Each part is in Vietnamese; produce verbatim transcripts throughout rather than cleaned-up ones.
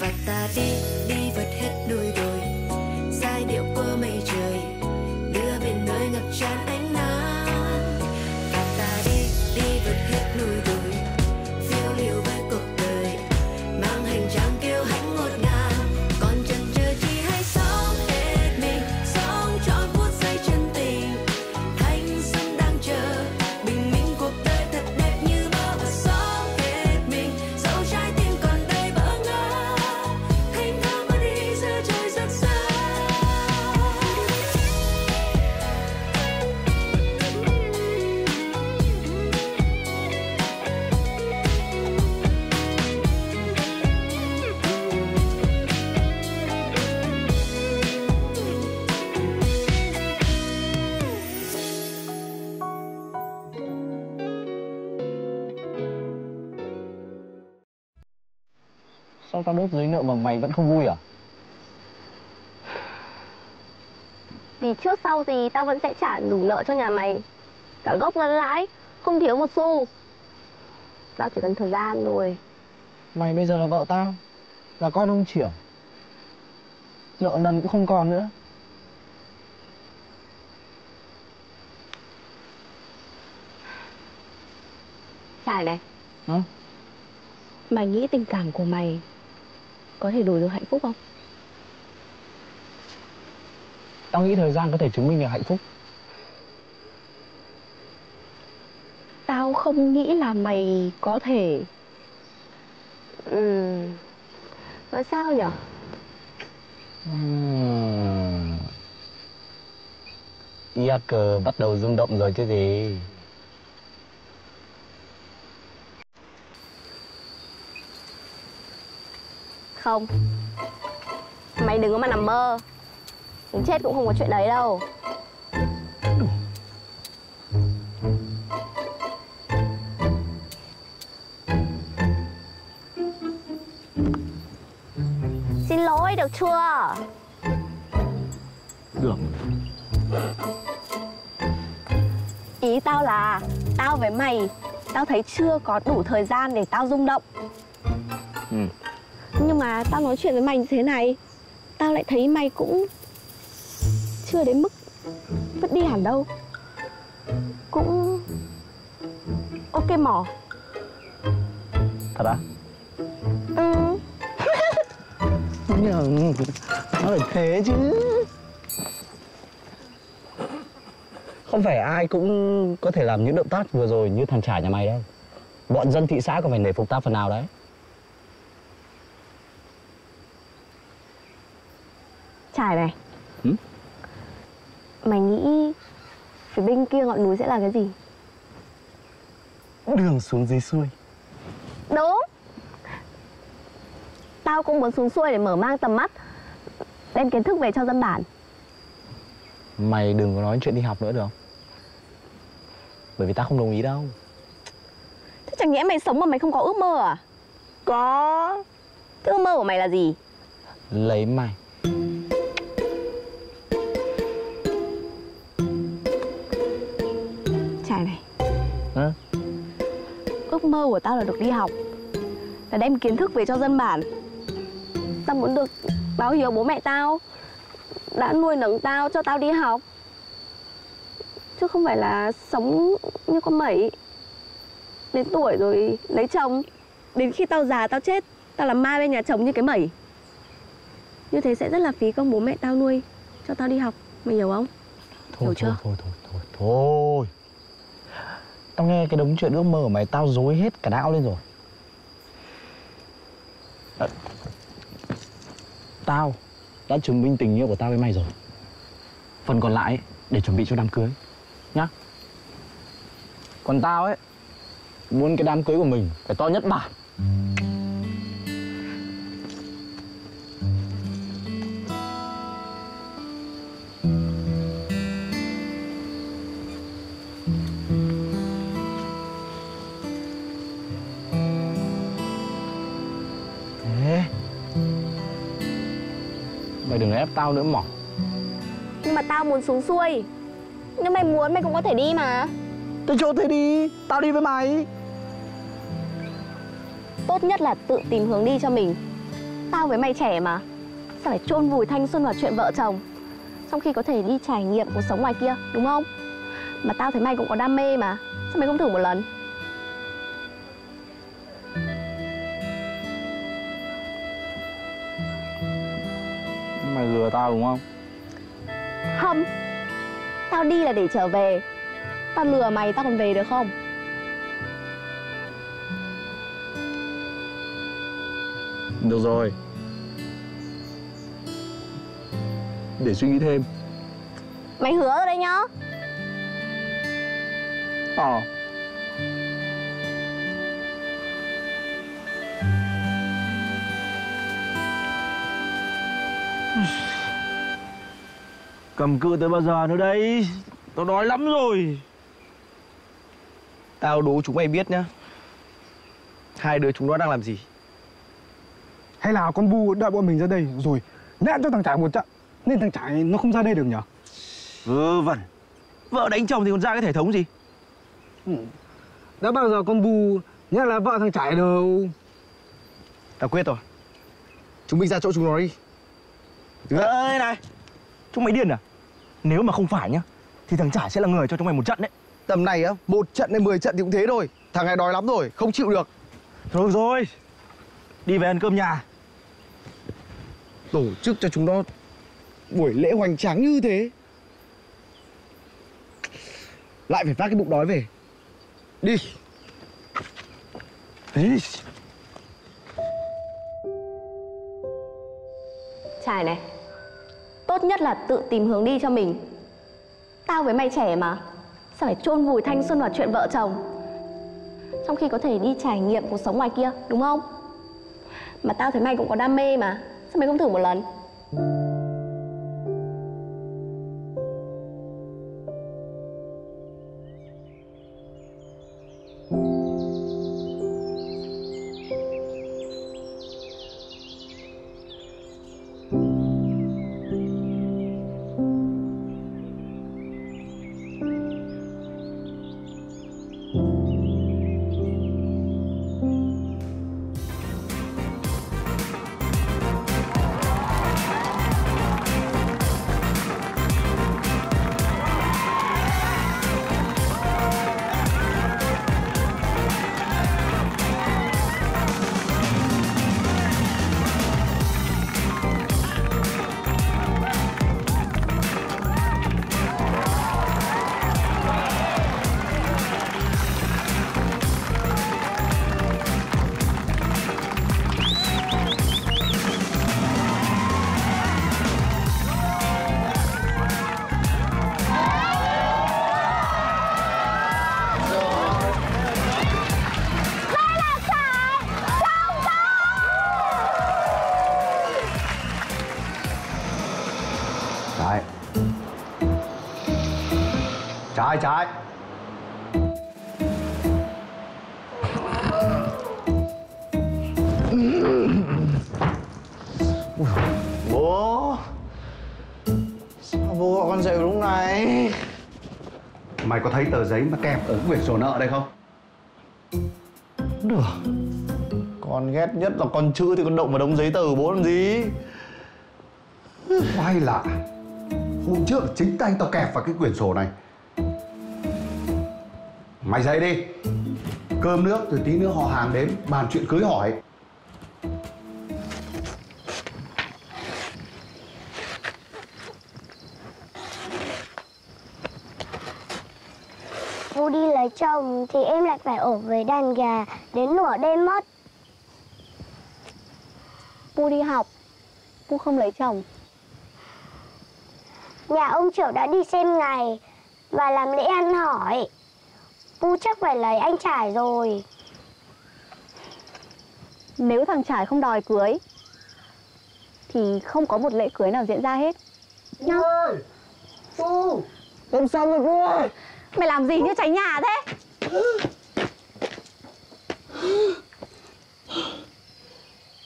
và ta đi đi vượt hết núi đồi, giai điệu của mây trời đưa về nơi ngập tràn ánh nắng. Và ta đi đi vượt hết núi đồi, phiêu lưu với cuộc đời, mang hành trang kiêu hãnh ngột ngạt. Còn chần chừ chi hãy sống hết mình, sống trọn phút giây chân tình. Thanh xuân đang chờ bình minh, cuộc đời thật đẹp như mơ. Và sống hết mình, dẫu trái tim còn đầy bỡ ngỡ, thanh thang bước đi giữa trời rất xa. Sao tao đốt giấy nợ mà mày vẫn không vui à? Vì trước sau thì tao vẫn sẽ trả đủ nợ cho nhà mày, cả gốc lẫn lãi, không thiếu một xu. Tao chỉ cần thời gian rồi. Mày bây giờ là vợ tao, là con ông Triển, nợ nần cũng không còn nữa. Trải này. Hả? Mày nghĩ tình cảm của mày có thể đổi được hạnh phúc không? Tao nghĩ thời gian có thể chứng minh được hạnh phúc. Tao không nghĩ là mày có thể... Ừ... Nói sao nhở? Uhm... Ia cờ bắt đầu rung động rồi chứ gì. Không, mày đừng có mà nằm mơ, đến chết cũng không có chuyện đấy đâu. Xin lỗi được chưa? Được. Ý tao là tao với mày, tao thấy chưa có đủ thời gian để tao rung động. Ừ. Nhưng mà tao nói chuyện với mày như thế này, tao lại thấy mày cũng chưa đến mức vứt đi hẳn đâu. Cũng ok mỏ. Thật á? Ừ. Nhưng nó phải thế chứ. Không phải ai cũng có thể làm những động tác vừa rồi như thằng Trải nhà mày đâu. Bọn dân thị xã còn phải nể phục tao phần nào đấy. Trải này. Ừ? Mày nghĩ phía bên kia ngọn núi sẽ là cái gì? Đường xuống dưới xuôi. Đúng. Tao cũng muốn xuống xuôi để mở mang tầm mắt, đem kiến thức về cho dân bản. Mày đừng có nói chuyện đi học nữa được không? Bởi vì tao không đồng ý đâu. Thế chẳng nhẽ mày sống mà mày không có ước mơ à? Có. Thế ước mơ của mày là gì? Lấy mày. Hả? Ước mơ của tao là được đi học, là đem kiến thức về cho dân bản. Tao muốn được báo hiếu bố mẹ tao đã nuôi nấng tao cho tao đi học, chứ không phải là sống như con mẩy. Đến tuổi rồi lấy chồng, đến khi tao già tao chết, tao làm ma bên nhà chồng như cái mẩy. Như thế sẽ rất là phí công bố mẹ tao nuôi cho tao đi học, mày hiểu không? Thôi, hiểu chưa? Thôi, thôi, thôi, thôi, thôi. Tao nghe cái đống chuyện ước mơ của mày tao rối hết cả não lên rồi. À, tao đã chứng minh tình yêu của tao với mày rồi. Phần còn lại ấy, để chuẩn bị cho đám cưới nhá. Còn tao ấy muốn cái đám cưới của mình phải to nhất bản. Mày đừng ép tao nữa mỏ. Nhưng mà tao muốn xuống xuôi. Nếu mày muốn mày cũng có thể đi mà. Thế chỗ thế đi, tao đi với mày. Tốt nhất là tự tìm hướng đi cho mình. Tao với mày trẻ mà, sao phải chôn vùi thanh xuân vào chuyện vợ chồng, trong khi có thể đi trải nghiệm cuộc sống ngoài kia, đúng không? Mà tao thấy mày cũng có đam mê mà, sao mày không thử một lần? Mày lừa tao đúng không? Không, tao đi là để trở về. Tao lừa mày, tao còn về được không? Được rồi, để suy nghĩ thêm. Mày hứa rồi đấy nhá. Ờ cầm cự tới bao giờ nữa đấy? Tao đói lắm rồi. Tao đố chúng mày biết nhá, hai đứa chúng nó đang làm gì. Hay là con Bu đợi bọn mình ra đây rồi nện cho thằng Trải một trận, nên thằng Trải nó không ra đây được nhở? Vớ vẩn, vợ đánh chồng thì còn ra cái thể thống gì. Ừ. Đã bao giờ con Bu nhá là vợ thằng Trải đâu. Tao quyết rồi, chúng mình ra chỗ chúng nó đi. Ơi này, chúng mày điên à? Nếu mà không phải nhá thì thằng Trải sẽ là người cho chúng mày một trận đấy. Tầm này á, một trận hay mười trận thì cũng thế thôi. Thằng này đói lắm rồi, không chịu được. Thôi rồi, đi về ăn cơm nhà. Tổ chức cho chúng nó buổi lễ hoành tráng như thế, lại phải phát cái bụng đói về. Đi. Đi. Trải này, tốt nhất là tự tìm hướng đi cho mình. Tao với mày trẻ mà, sao phải chôn vùi thanh xuân vào chuyện vợ chồng, trong khi có thể đi trải nghiệm cuộc sống ngoài kia, đúng không? Mà tao thấy mày cũng có đam mê mà, sao mày không thử một lần? Trái trái bố, sao bố gọi con dậy lúc này? Mày có thấy tờ giấy mà kẹp ở quyển sổ nợ đây không? Được. Con ghét nhất là con chữ thì con động vào đống giấy tờ bố làm gì. Quay lạ, hôm trước chính tay tao kẹp vào cái quyển sổ này. Mày dậy đi, cơm nước rồi tí nữa họ hàng đến bàn chuyện cưới hỏi. Bố đi lấy chồng thì em lại phải ở với đàn gà đến nửa đêm mất. Bố đi học, bố không lấy chồng. Nhà ông Triệu đã đi xem ngày và làm lễ ăn hỏi. Pu chắc phải lấy anh Trải rồi. Nếu thằng Trải không đòi cưới thì không có một lễ cưới nào diễn ra hết. Pu ơi! Pu! Làm sao rồi Pu ơi? Mày làm gì như cháy nhà thế?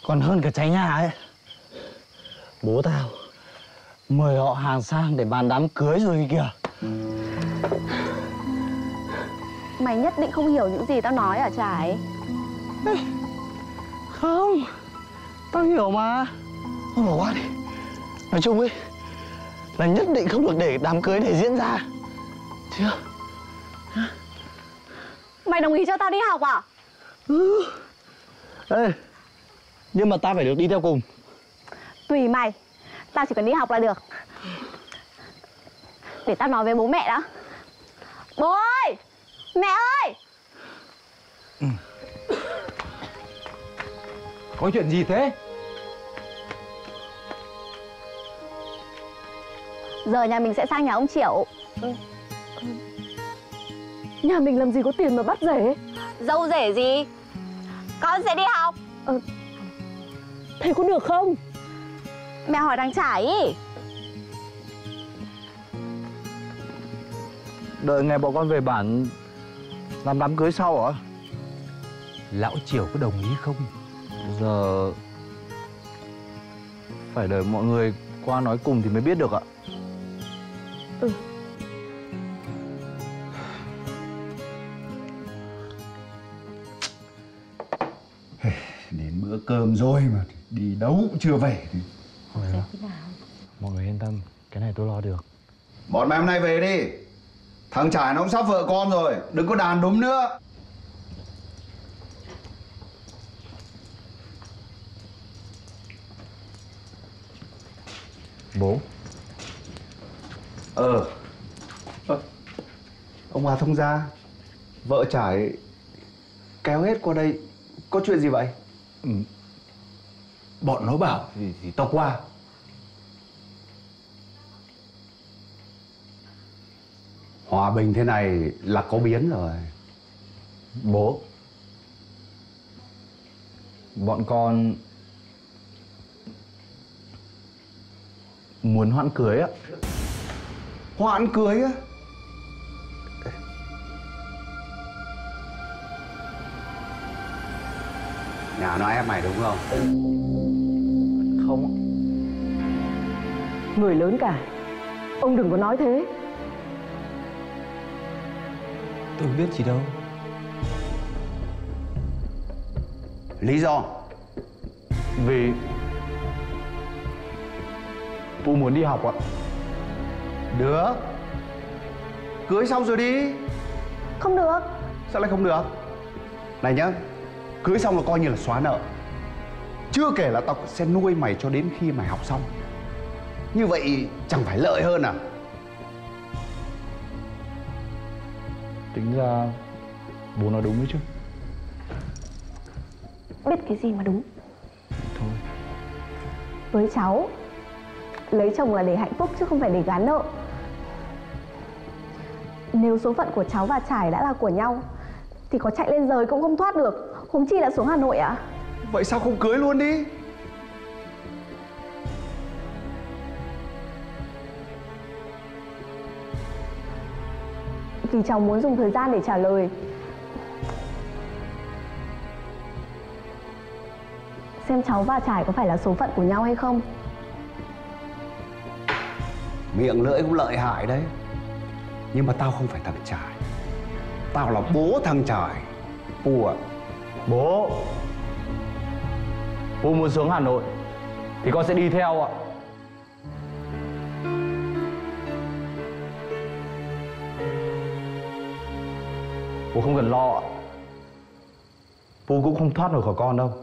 Còn hơn cả cháy nhà ấy. Bố tao mời họ hàng sang để bàn đám cưới rồi kìa. Mày nhất định không hiểu những gì tao nói hả Trải? Không, Tao hiểu mà. Thôi bỏ qua đi. Nói chung ấy là nhất định không được để đám cưới này diễn ra. Chưa? Hả? Mày đồng ý cho tao đi học à? Ừ. Ê, nhưng mà tao phải được đi theo cùng. Tùy mày. Tao chỉ cần đi học là được. Để tao nói với bố mẹ đã. Bố ơi! Mẹ ơi! Ừ. Có chuyện gì thế? Giờ nhà mình sẽ sang nhà ông Triệu. Ừ. Ừ. Nhà mình làm gì có tiền mà bắt rể. Dâu rể gì? Con sẽ đi học. Ờ, thế có được không? Mẹ hỏi đang trả ý. Đợi ngày bọn con về bản làm đám cưới sau hả? Lão Triều có đồng ý không? Giờ phải đợi mọi người qua nói cùng thì mới biết được ạ. Ừ. Đến bữa cơm rồi mà đi đâu cũng chưa về thì... Mọi người yên tâm, cái này tôi lo được. Bọn mày hôm nay về đi. Thằng Trải nó cũng sắp vợ con rồi, đừng có đàn đúng nữa. Bố. Ờ à, ông Hà Thông gia, vợ Trải kéo hết qua đây, có chuyện gì vậy? Ừ. Bọn nó bảo thì, thì tao qua. Hòa bình thế này là có biến rồi. Bố, bọn con muốn hoãn cưới á. Hoãn cưới á? Nhà nó ép mày đúng không? Không. Người lớn cả, ông đừng có nói thế. Tôi biết gì đâu. Lý do? Vì tôi muốn đi học ạ. Được. Cưới xong rồi đi. Không được. Sao lại không được? Này nhá, cưới xong là coi như là xóa nợ. Chưa kể là tao sẽ nuôi mày cho đến khi mày học xong. Như vậy chẳng phải lợi hơn à? Tính ra bố nói đúng đấy chứ. Biết cái gì mà đúng. Thôi, với cháu, lấy chồng là để hạnh phúc chứ không phải để gán nợ. Nếu số phận của cháu và Trải đã là của nhau thì có chạy lên rời cũng không thoát được, huống chi là xuống Hà Nội ạ. Vậy sao không cưới luôn đi? Vì cháu muốn dùng thời gian để trả lời. Xem cháu và Trải có phải là số phận của nhau hay không. Miệng lưỡi cũng lợi hại đấy. Nhưng mà tao không phải thằng Trải. Tao là bố thằng Trải. Bố ạ. Bố. Bố muốn xuống Hà Nội thì con sẽ đi theo ạ. Bố không cần lo ạ. Bố cũng không thoát nổi khỏi con đâu.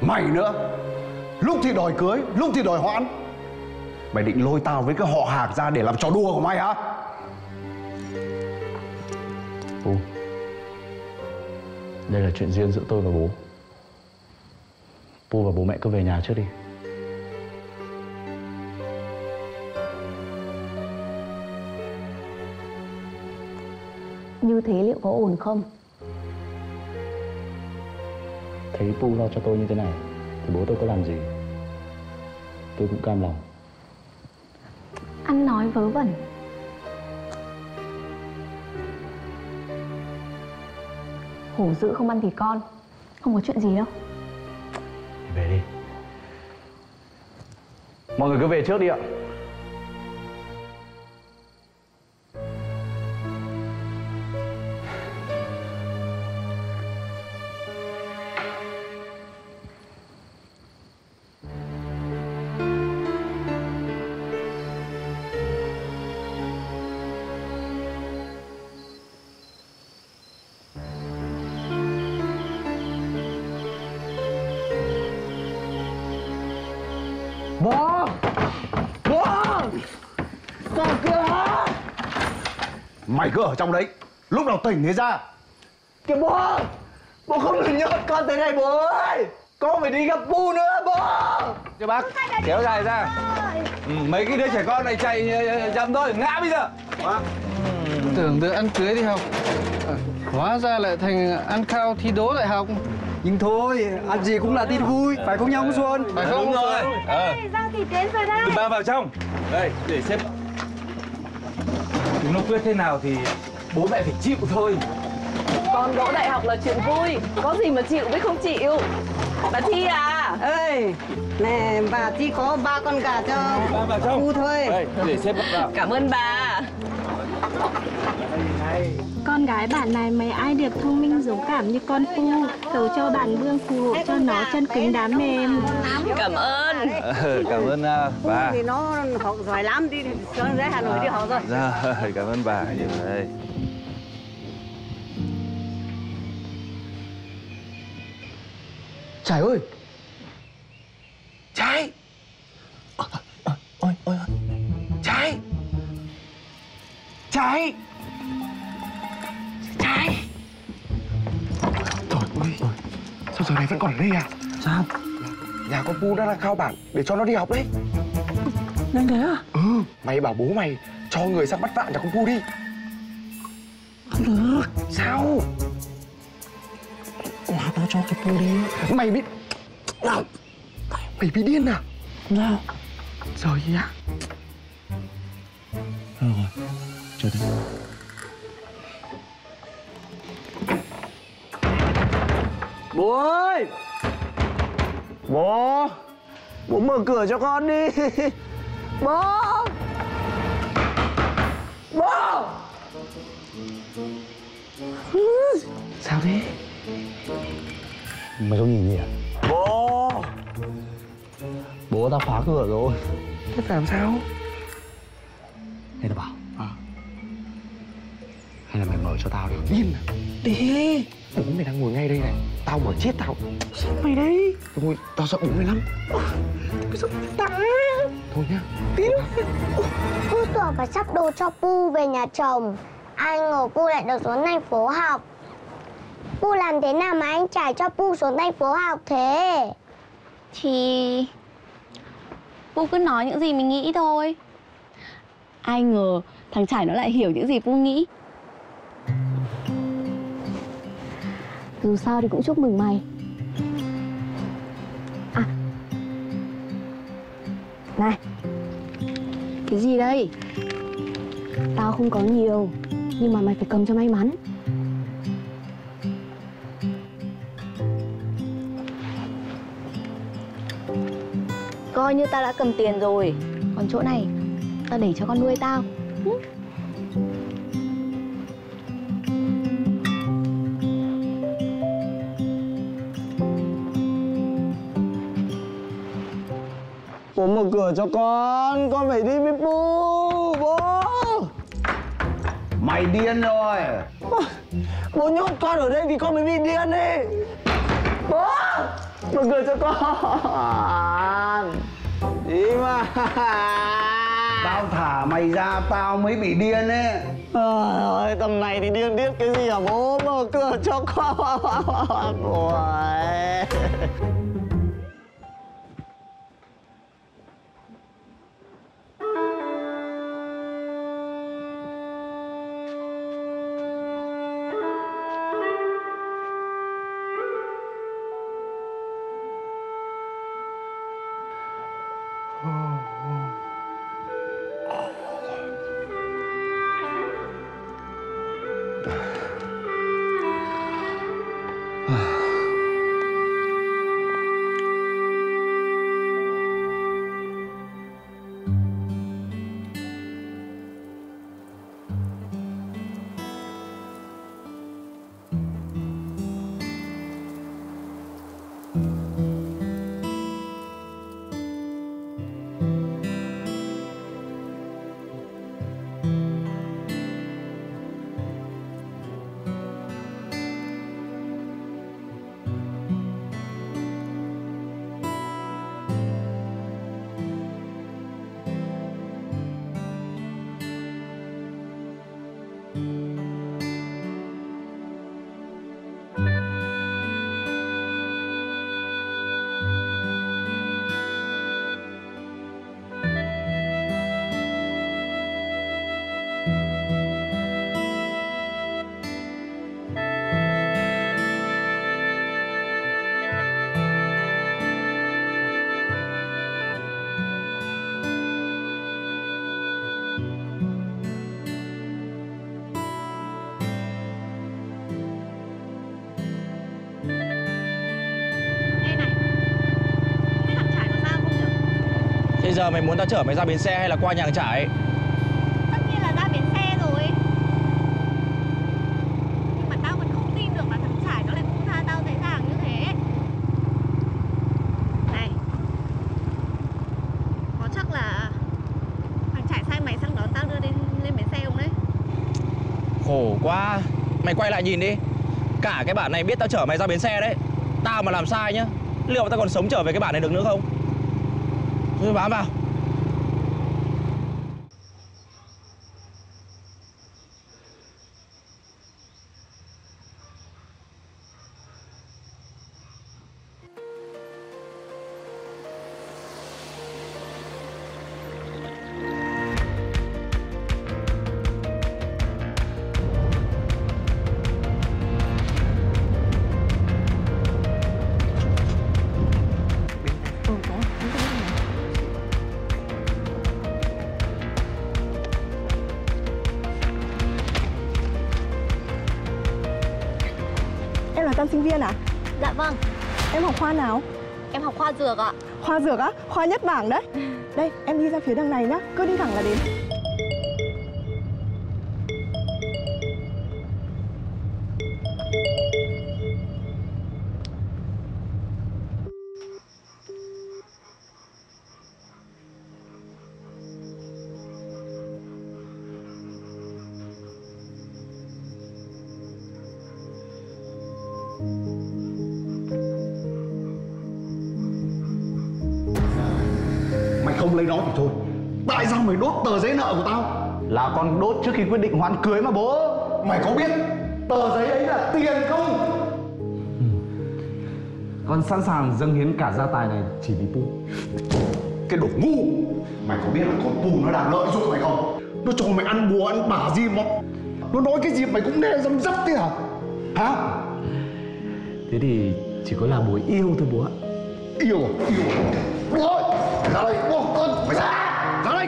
Mày nữa. Lúc thì đòi cưới, lúc thì đòi hoãn. Mày định lôi tao với cái họ Hạc ra để làm trò đùa của mày hả? Bố, đây là chuyện riêng giữa tôi và bố. Bố và bố mẹ cứ về nhà trước đi. Như thế liệu có ổn không? Thấy bố lo cho tôi như thế này thì bố tôi có làm gì? Tôi cũng cam lòng. Ăn nói vớ vẩn. Hổ dữ không ăn thì con. Không có chuyện gì đâu. Về đi. Mọi người cứ về trước đi ạ. Mở cửa. Mày cứ ở trong đấy, lúc nào tỉnh thì ra. Kìa bố, bố không được nhốt con tới đây bố ơi. Con phải đi gặp Bu nữa bố. Cho bác kéo dài ra. Ừ, mấy cái đứa trẻ con này chạy dầm thôi, ngã bây giờ. Bác. Tưởng được ăn cưới đi học, hóa ra lại thành ăn khao thi đố lại học. Nhưng thôi, ăn gì cũng là tin vui, phải không nhau không Xuân? Phải không? Đúng rồi. Ờ. Rau thịt đến rồi đây. Ba vào trong. Đây, để xếp. Chúng nó quyết thế nào thì bố mẹ phải chịu thôi. Con đỗ đại học là chuyện vui, có gì mà chịu với không chịu. Bà Thi à? Ơi, nè, bà Thi có ba con gà cho ba vào trong. Thu thôi. Đây, để xếp vào. Cảm ơn bà. Con gái bạn này mấy ai được thông minh dũng cảm như con Phu, cầu cho bạn Vương phù hộ cho nó chân cứng đá mềm. Cảm ơn. Ừ, cảm ơn bà. Phu thì nó học giỏi lắm, đi xuống dưới Hà Nội đi học rồi. Rồi, cảm ơn bà nhiều đây. Trái ơi. Trái. Ôi ôi. Trái. Trái. Trái. Trời ơi, sao giờ này vẫn còn ở đây à? Sao? Nhà con Bu đã đang khao bản để cho nó đi học đấy. Nhanh thế à? Ừ, mày bảo bố mày cho người sang bắt vạn nhà con Bu đi. Không được. Sao? Quả tao cho cái Bu đi. Mày bị... Nào. Mày bị điên à? Nào. Trời ơi á. Thôi rồi, chờ đi. Bố ơi! Bố! Bố mở cửa cho con đi! Bố! Bố! Sao thế? Mày không nhìn gì à? Bố! Bố tao phá cửa rồi. Thế phải làm sao? Nghe tao bảo. À. Hay là mày mở cho tao đi. Điên à? Đi! Bố mày đang ngồi ngay đây này. Tao mở chết tao. Sao mày đây? Thôi, tao sợ bố mày lắm. Tao sợ tao. Thôi nhá. Tí nữa. Cứ tưởng phải sắp đồ cho Bu về nhà chồng, ai ngờ Bu lại được xuống thành phố học. Bu làm thế nào mà anh Trải cho Bu xuống thành phố học thế? Thì... Bu cứ nói những gì mình nghĩ thôi. Ai ngờ thằng Trải nó lại hiểu những gì Bu nghĩ. Dù sao thì cũng chúc mừng mày. À. Này. Cái gì đây? Tao không có nhiều, nhưng mà mày phải cầm cho may mắn. Coi như tao đã cầm tiền rồi. Còn chỗ này, tao để cho con nuôi tao. Bố mở cửa cho con, con phải đi với Bu, bố. Mày điên rồi. Bố, bố nhốt con ở đây thì con mới bị điên đi. Bố, mở cửa cho con. Đi mà. Tao thả mày ra tao mới bị điên ấy. Trời ơi, tầm này thì điên điếc cái gì hả bố, mở cửa cho con. Bố ơi. giờ mày muốn tao chở mày ra bến xe hay là qua nhà hàng Trải? Tất nhiên là ra bến xe rồi. Nhưng mà tao vẫn không tin được là thằng Trải nó lại buông tha tao dễ dàng như thế. Này, có chắc là thằng Trải sai mày sang đón tao đưa đến lên bến xe không đấy? Khổ quá. Mày quay lại nhìn đi. Cả cái bản này biết tao chở mày ra bến xe đấy. Tao mà làm sai nhá, liệu mà tao còn sống trở về cái bản này được nữa không? Thôi bám vào. Em sinh viên à? Dạ vâng. Em học khoa nào? Em học khoa dược ạ. Khoa dược á? Khoa nhất bảng đấy. Đây, em đi ra phía đằng này nhá, cứ đi thẳng là đến. Không lấy nó thì thôi. Tại sao mày đốt tờ giấy nợ của tao? Là con đốt trước khi quyết định hoãn cưới mà bố. Mày có biết tờ giấy ấy là tiền không? Ừ. Con sẵn sàng dâng hiến cả gia tài này chỉ vì Pu. Cái đồ ngu. Mày có biết là con Pu nó đang lợi dụng mày không? Nó cho mày ăn bùa ăn bả gì mà nó nói cái gì mày cũng nghe răm rắp thế hả? Hả? Thế thì chỉ có là bố yêu thôi bố ạ. Yêu à? Yêu à? Đúng rồi. Ra đây, ô con, mày ra, ra đây.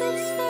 It's